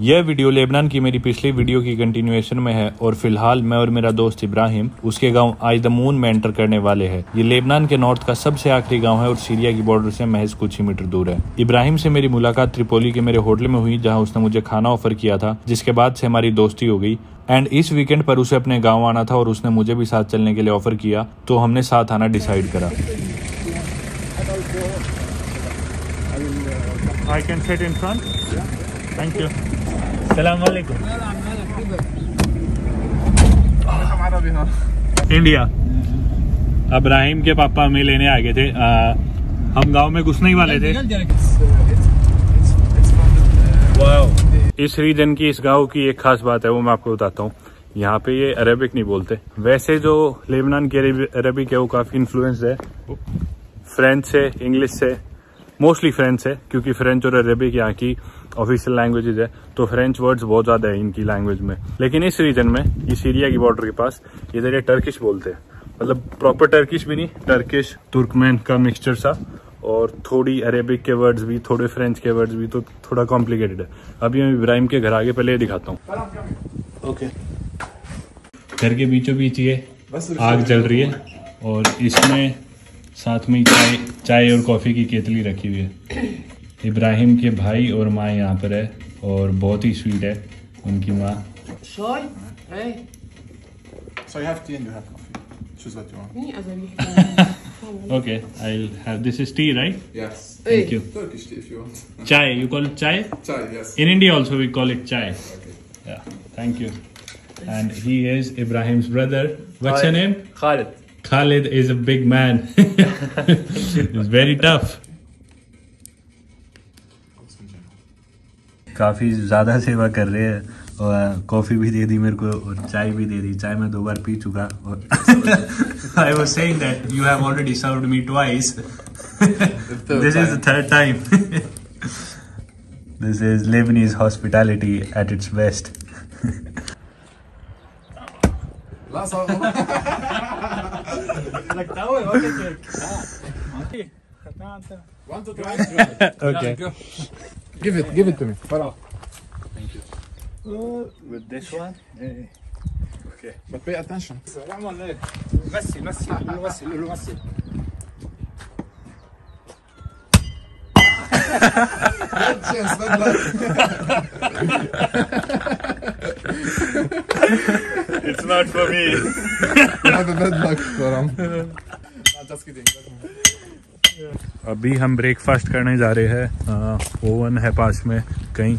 यह video Lebanon की मेरी पिछली वीडियो की कंटिन्यूएशन में है और फिलहाल मैं और मेरा दोस्त इब्राहिम उसके गांव आयदमून में एंटर करने वाले हैं। ये लेबनान के नॉर्थ का सबसे आखिरी गांव है और सीरिया की बॉर्डर से महज कुछ ही मीटर दूर है। इब्राहिम से मेरी मुलाकात त्रिपोली के मेरे होटल में हुई, जहाँ उसने मुझे खाना ऑफर किया था, जिसके बाद से हमारी दोस्ती हो गई। एंड इस वीकेंड पर उसे अपने गाँव आना था और उसने मुझे भी साथ चलने के लिए ऑफर किया, तो हमने साथ आना डिसाइड करा। I can sit in front. Thank you. Assalamu alaikum. India Ibrahim के पापा हमें लेने आ गए थे। हम गांव में घुसने ही वाले थे। इस रीजन की, इस गांव की एक खास बात है, वो मैं आपको बताता हूँ। यहाँ पे ये अरेबिक नहीं बोलते। वैसे जो लेबनान की अरेबिक है वो काफ़ी इन्फ्लुएंस है फ्रेंच से, इंग्लिश से, मोस्टली फ्रेंच है, क्योंकि फ्रेंच और अरेबिक यहाँ की ऑफिशियल लैंग्वेजेज है, तो फ्रेंच वर्ड्स बहुत ज़्यादा है इनकी लैंग्वेज में। लेकिन इस रीजन में, ये सीरिया की बॉर्डर के पास, इधर ये टर्किश बोलते हैं, मतलब प्रॉपर टर्किश भी नहीं, टर्किश तुर्कमेन का मिक्सचर सा, और थोड़ी अरेबिक के वर्ड्स भी, थोड़े फ्रेंच के वर्ड्स भी, तो थोड़ा कॉम्प्लिकेटेड है। अभी मैं इब्राहिम के घर आगे पहले दिखाता हूँ। ओके, घर के बीचों बीच ये आग जल रही है और इसमें साथ में चाय और कॉफ़ी की केतली रखी हुई है। इब्राहिम के भाई और माँ यहाँ पर है और बहुत ही स्वीट है उनकी माँ। Okay, I will have this is tea, right? Yes, thank you. Turkish tea if you want. Chai, you call it chai? Chai, yes. In India also we call it chai. Okay, या, thank you. And he is Ibrahim's brother. What's your name? Khalid. Khalid is a big man. He's very tough. काफ़ी ज़्यादा सेवा कर रहे हैं और coffee भी दे दी मेरे को और चाय भी दे दी। चाय मैं 2 बार पी चुका और I was saying that you have already served me twice. This is the third time. This is Lebanese hospitality at its best. Okay. Give it to me. Thank you. With this one. Okay. But pay attention. Massil. Yes, bad luck. It's not for me. You have a bad luck, Karam. No, just kidding. अभी हम breakfast करने जा रहे हैं। Oven है पास में कहीं,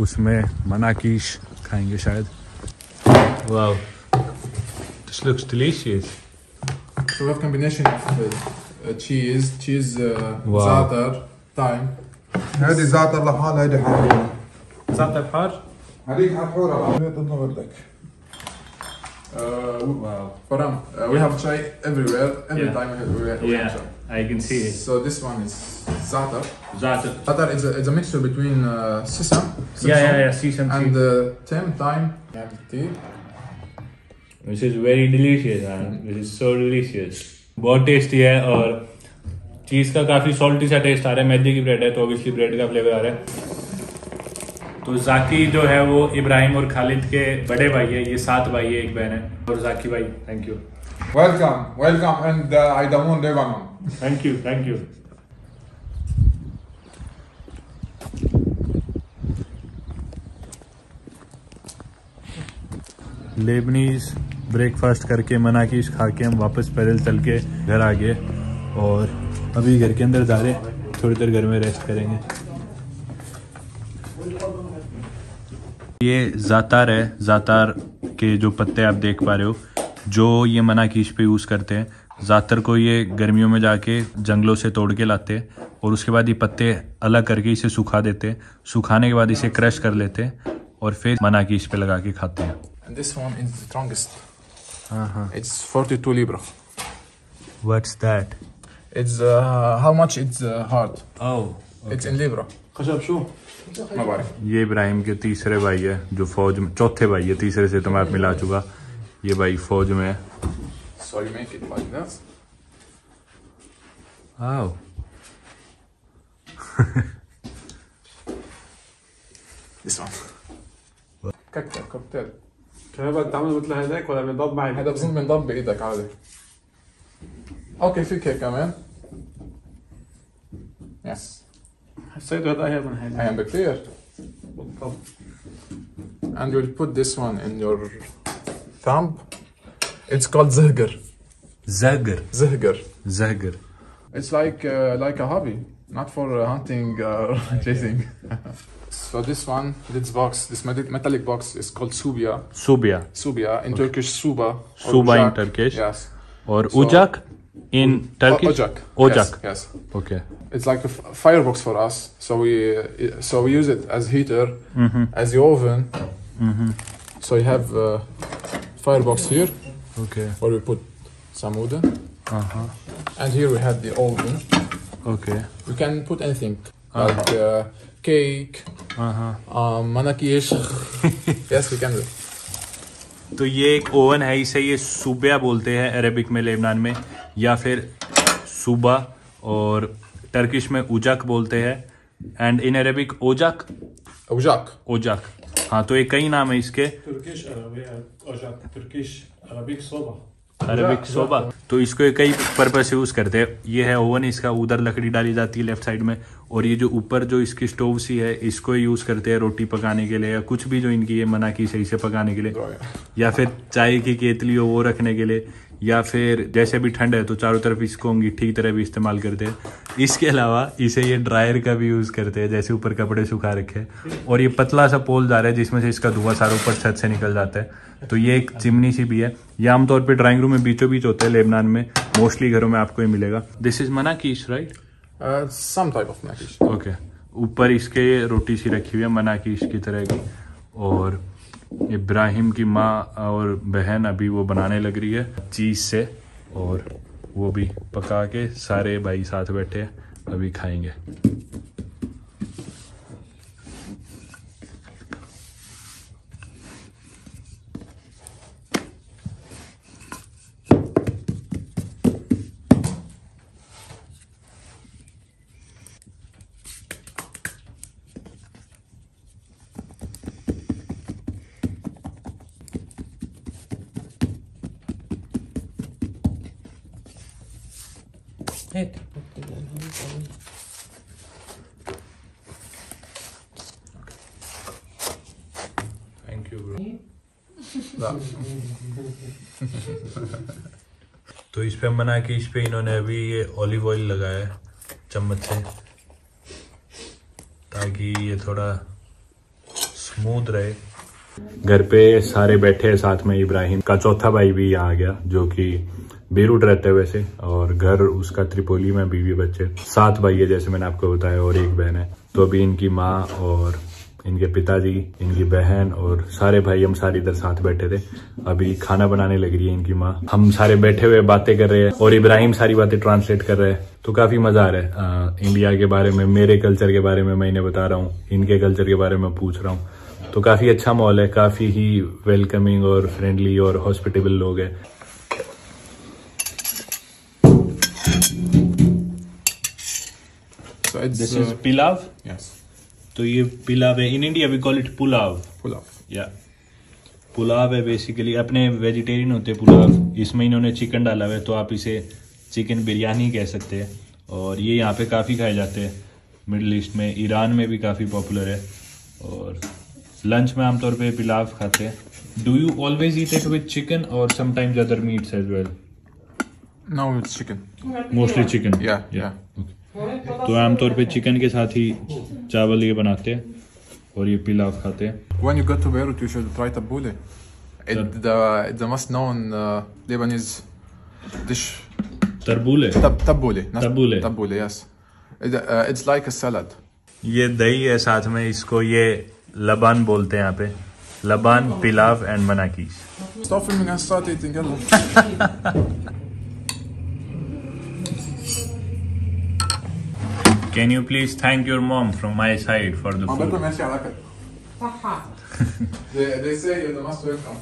उसमें मनाकीश खाएंगे शायद। Wow, this looks delicious. So we have combination of cheese, za'atar, thyme. هذه زعتر لحالها، هذه حار. زعتر حار؟ هذيك حارة. بدك. Wow. Param, we have chai everywhere, every time we have chai. I can see it. So this one is za'atar. Za'atar is a mixture between sesame. Yeah, sesame. And thyme. Tea. This is very delicious, man. This is so delicious. बहुत tasty है और चीज़ का काफ़ी salty सा taste आ रहा है। मैदे की bread है तो obviously bread का flavour आ रहा है। तो जाकी जो है वो इब्राहिम और खालिद के बड़े भाई है, ये 7 भाई है, एक बहन है। और जाकी भाई, thank you. Welcome and Aydamoun Lebanon. Thank you. Lebanese breakfast करके मनाकिश खा के हम वापस पैदल चल के घर आ गए और अभी घर के अंदर जा रहे, थोड़ी देर घर में रेस्ट करेंगे। ये ज़ातार है। ज़ातार के जो पत्ते आप देख पा रहे हो, जो ये मनाकीश पे यूज़ करते हैं। ज़ातर को ये गर्मियों में जाके जंगलों से तोड़ के लाते हैं और उसके बाद ये पत्ते अलग करके इसे सुखा देते हैं। सुखाने के बाद इसे क्रश कर लेते हैं और फिर मनाकीश पे लगा के खाते हैं। This one is strongest. हाँ, it's 42 libra. What's that? It's how much it's hard? Oh, it's in libra. ये इब्राहिम के तीसरे भाई है जो फौज में, चौथे भाई है, तीसरे से तो मैं मिला चुका। ये भाई फौज में है। This one. ككتل ككتل. كهرباء بتتعامل مثل هناك ولا بنضب معي؟ هذا بظن بنضب بايدك عادي. اوكي فيك هيك كمان. يس. حسيته هذا أهين من هذا. أهين بكثير. بالضبط. And you'll put this one in your thumb. It's called zahgar. Zahgar. Zahgar. Zahgar. It's like a hobby, not for hunting or chasing. So this one, this box, this metallic box is called Subya. Subya. Subya in Turkish Soba. Soba in Turkish. Yes. Or ocak in Turkish. Ocak. Ocak. Yes. Okay. It's like a firebox for us. So we use it as heater, as the oven. So you have a firebox here. Okay. Where we put some wood. And here we have the oven. Okay. You can put anything like cake. Manakish. Yes, we can do. तो ये एक oven है, इसे ये सुब्या बोलते हैं Arabic में, Lebanon में, या फिर सुबा, और टर्किश में उजाक बोलते हैं, एंड इन अरेबिक ओजाक. ओजाक. ओजाक. हाँ, तो ये कई नाम है इसके. तुर्किश अरबिक ओजाक, तुर्किश अरबिक सोबा. अरबिक सोबा. तो इसको कई पर्पस यूज करते हैं. ये है ओवन, इसका उधर लकड़ी डाली जाती है लेफ्ट साइड में, और ये जो ऊपर जो इसकी स्टोव सी है, इसको यूज करते हैं रोटी पकाने के लिए, या कुछ भी जो इनकी ये मनाकी सही से पकाने के लिए, या फिर चाय की केतली हो वो रखने के लिए, या फिर जैसे भी ठंड है तो चारों तरफ इसको अंगीठी की तरह भी इस्तेमाल करते हैं. इसके अलावा इसे ये ड्रायर का भी यूज़ करते हैं, जैसे ऊपर कपड़े सुखा रखे हैं, और ये पतला सा पोल जा रहा है जिसमें से इसका धुआं सारा ऊपर छत से निकल जाता है. तो ये एक चिमनी सी भी है. ये आमतौर पर ड्राइंग रूम में बीचों बीच होता है लेबनान में, मोस्टली घरों में आपको ये मिलेगा. This is मनाकिश, right? Some type of मनाकिश. Okay. ऊपर इसके रोटी सी रखी हुई है मनाकिश की तरह की, और इब्राहिम की माँ और बहन अभी वो बनाने लग रही है चीज़ से, और वो भी पका के सारे भाई साथ बैठे हैं, अभी खाएंगे. Thank you, bro. तो इस पे बना के इस पे इन्होंने अभी ये ऑलिव ऑयल लगाया है चम्मच से, ताकि ये थोड़ा स्मूथ रहे. घर पे सारे बैठे हैं साथ में. इब्राहिम का चौथा भाई भी यहाँ आ गया, जो कि बेरूट रहता है वैसे, और घर उसका त्रिपोली में. बीवी बच्चे 7 भाई है जैसे मैंने आपको बताया, और एक बहन है. तो अभी इनकी माँ और इनके पिताजी, इनकी बहन और सारे भाई, हम सारे इधर साथ बैठे थे. अभी खाना बनाने लग रही है इनकी माँ. हम सारे बैठे हुए बातें कर रहे हैं, और इब्राहिम सारी बातें ट्रांसलेट कर रहे हैं. तो काफी मजा आ रहा है. इंडिया के बारे में, मेरे कल्चर के बारे में मैं इन्हें बता रहा हूँ, इनके कल्चर के बारे में पूछ रहा हूँ. तो काफी अच्छा माहौल है, काफी ही वेलकमिंग और फ्रेंडली और हॉस्पिटेबल लोग हैं. So this is pilav. Yes. तो ये पिलाव है. In India we call it pulao. Pulao. या पुलाव है बेसिकली. अपने वेजिटेरियन होते हैं पुलाव, इसमें इन्होंने चिकन डाला हुआ है, तो आप इसे चिकन बिरयानी कह सकते हैं. और ये यहाँ पे काफ़ी खाए जाते हैं मिडल ईस्ट में, ईरान में भी काफ़ी पॉपुलर है. और लंच में आमतौर पे पिलाव खाते हैं. Do you always eat it with chicken और sometimes other meats as well? No, it's chicken. Mostly chicken. या या. तो आमतौर पे चिकन के साथ ही चावल ये बनाते हैं और ये पिलाव खाते हैं. When you go to Beirut, you should try tabbouleh. It's the most known Lebanese dish. Tabbouleh. Tabbouleh. Tabbouleh. Tabbouleh. Yes. It's like a salad. ये दही है साथ में, इसको ये laban बोलते हैं यहाँ पे. Laban, pilav and manakish. Stop filming and start eating. Can you please thank your mom from my side for the food? They say you're the most welcome.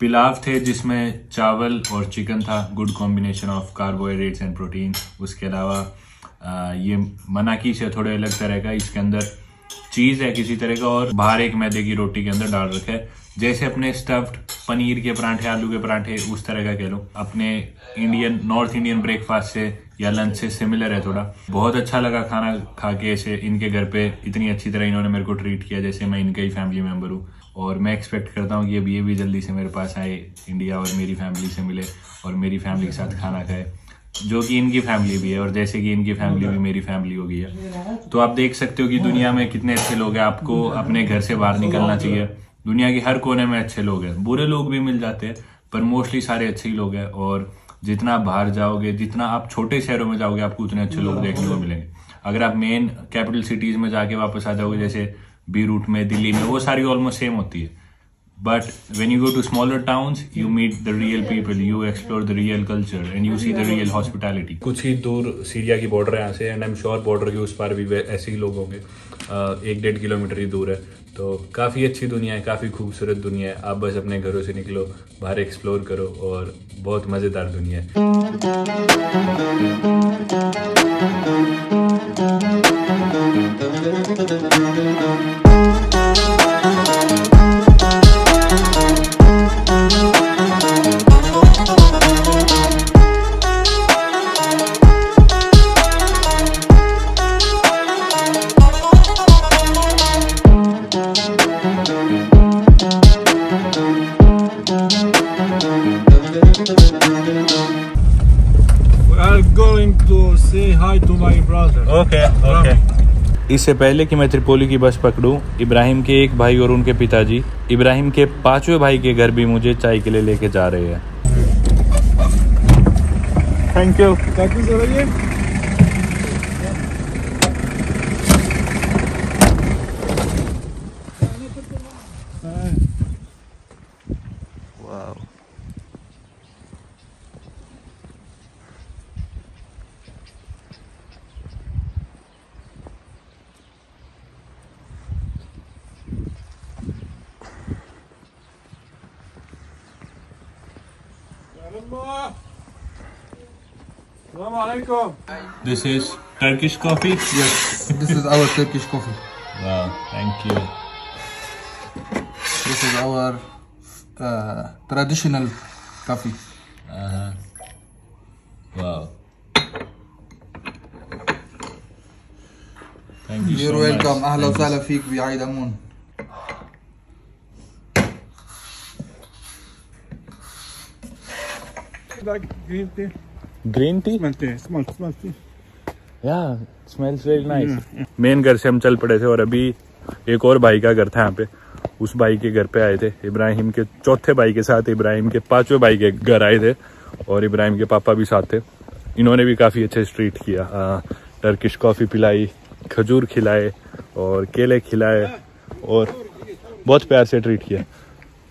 पिलाव थे जिसमें चावल और चिकन था, good combination of carbohydrates and protein. उसके अलावा ये मनाकी से थोड़े अलग तरह का, इसके अंदर चीज़ है किसी तरह का, और बाहर एक मैदे की रोटी के अंदर डाल रखा है। जैसे अपने स्टफ्ड पनीर के परांठे, आलू के परांठे, उस तरह का कह लो। अपने इंडियन नॉर्थ इंडियन ब्रेकफास्ट से या लंच से सिमिलर है थोड़ा। बहुत अच्छा लगा खाना खा के। ऐसे इनके घर पे इतनी अच्छी तरह इन्होंने मेरे को ट्रीट किया जैसे मैं इनका ही फैमिली मेम्बर हूँ। और मैं एक्सपेक्ट करता हूँ कि अब ये भी जल्दी से मेरे पास आए इंडिया और मेरी फैमिली से मिले और मेरी फैमिली के साथ खाना खाए, जो कि इनकी फैमिली भी है और जैसे कि इनकी फैमिली भी मेरी फैमिली हो गई है। तो आप देख सकते हो कि दुनिया में कितने अच्छे लोग हैं। आपको अपने घर से बाहर निकलना चाहिए। दुनिया के हर कोने में अच्छे लोग हैं, बुरे लोग भी मिल जाते हैं, पर मोस्टली सारे अच्छे ही लोग हैं। और जितना बाहर जाओगे, जितना आप छोटे शहरों में जाओगे, आपको उतने अच्छे लोग देखने को मिलेंगे। अगर आप मेन कैपिटल सिटीज़ में जाके वापस आ जाओगे, जैसे बीरूट में, दिल्ली में, वो सारी ऑलमोस्ट सेम होती है। But when you go to smaller towns, you meet the real people, you explore the real culture, and you see the real hospitality. कुछ ही दूर सीरिया की बॉर्डर है यहाँ से, and I'm sure बॉर्डर के उस पार भी ऐसे ही लोग होंगे। 1-1.5 किलोमीटर ही दूर है। तो काफ़ी अच्छी दुनिया है, काफ़ी खूबसूरत दुनिया है। आप बस अपने घरों से निकलो, बाहर एक्सप्लोर करो, और बहुत मज़ेदार दुनिया है। इससे पहले कि मैं त्रिपोली की बस पकड़ूं, इब्राहिम के एक भाई और उनके पिताजी इब्राहिम के 5वें भाई के घर भी मुझे चाय के लिए लेके जा रहे हैं। Thank you. This is Turkish coffee? Yes, this is our Turkish coffee. Wow, thank you. This is our traditional coffee. Wow. Thank you. You're so welcome. Ahla wa sahla feek bi Aydamoun. Like green tea. Green tea smell tea या smells very nice. Main घर से हम चल पड़े थे और अभी एक और भाई का घर था यहाँ पे, उस भाई के घर पे आए थे। इब्राहिम के 4थे भाई के साथ इब्राहिम के 5वें भाई के घर आए थे और इब्राहिम के पापा भी साथ थे। इन्होंने भी काफ़ी अच्छे ट्रीट किया। टर्किश कॉफ़ी पिलाई, खजूर खिलाए और केले खिलाए और बहुत प्यार से ट्रीट किया।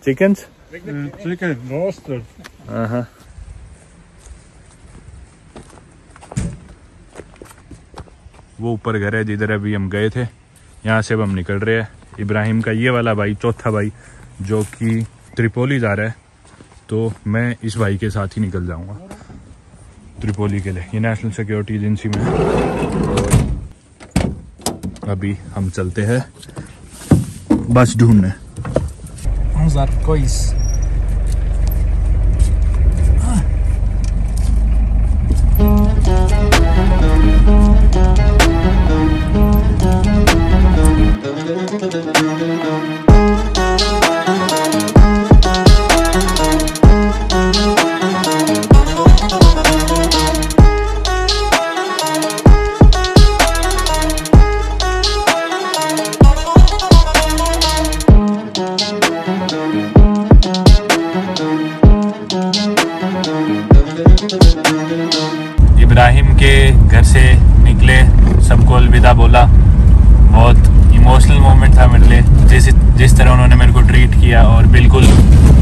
चिकन हाँ। वो ऊपर घर है जिधर अभी हम गए थे, यहाँ से अब हम निकल रहे हैं। इब्राहिम का ये वाला भाई, 4था भाई, जो कि त्रिपोली जा रहा है, तो मैं इस भाई के साथ ही निकल जाऊँगा त्रिपोली के लिए। ये नेशनल सिक्योरिटी एजेंसी में। अभी हम चलते हैं बस ढूंढने। इब्राहिम के घर से निकले, सबको अलविदा बोला। बहुत इमोशनल मोमेंट था मेरे लिए। जिस तरह उन्होंने मेरे को ट्रीट किया और बिल्कुल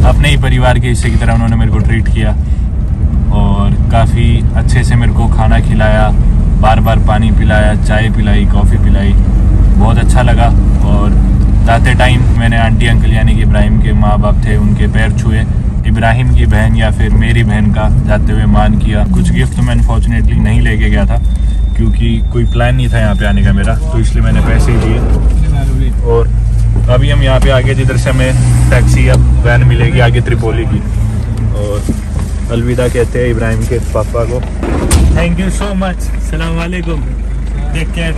अपने ही परिवार के हिस्से की तरह उन्होंने मेरे को ट्रीट किया और काफ़ी अच्छे से मेरे को खाना खिलाया, बार बार पानी पिलाया, चाय पिलाई, कॉफ़ी पिलाई। बहुत अच्छा लगा। और जाते टाइम मैंने आंटी अंकल यानी कि इब्राहिम के माँ बाप थे, उनके पैर छुए। इब्राहिम की बहन या फिर मेरी बहन का जाते हुए मान किया। कुछ गिफ्ट तो मैं अनफॉर्चुनेटली नहीं लेके गया था क्योंकि कोई प्लान नहीं था यहाँ पे आने का मेरा, तो इसलिए मैंने पैसे दिए। अभी हम यहाँ पे आगे जिधर से हमें टैक्सी या वैन मिलेगी आगे त्रिपोली की, और अलविदा कहते हैं इब्राहिम के पापा को। थैंक यू सो मच, अस्सलाम वालेकुम, टेक केयर।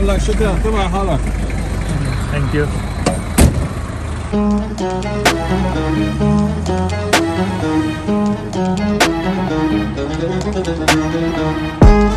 Thank you.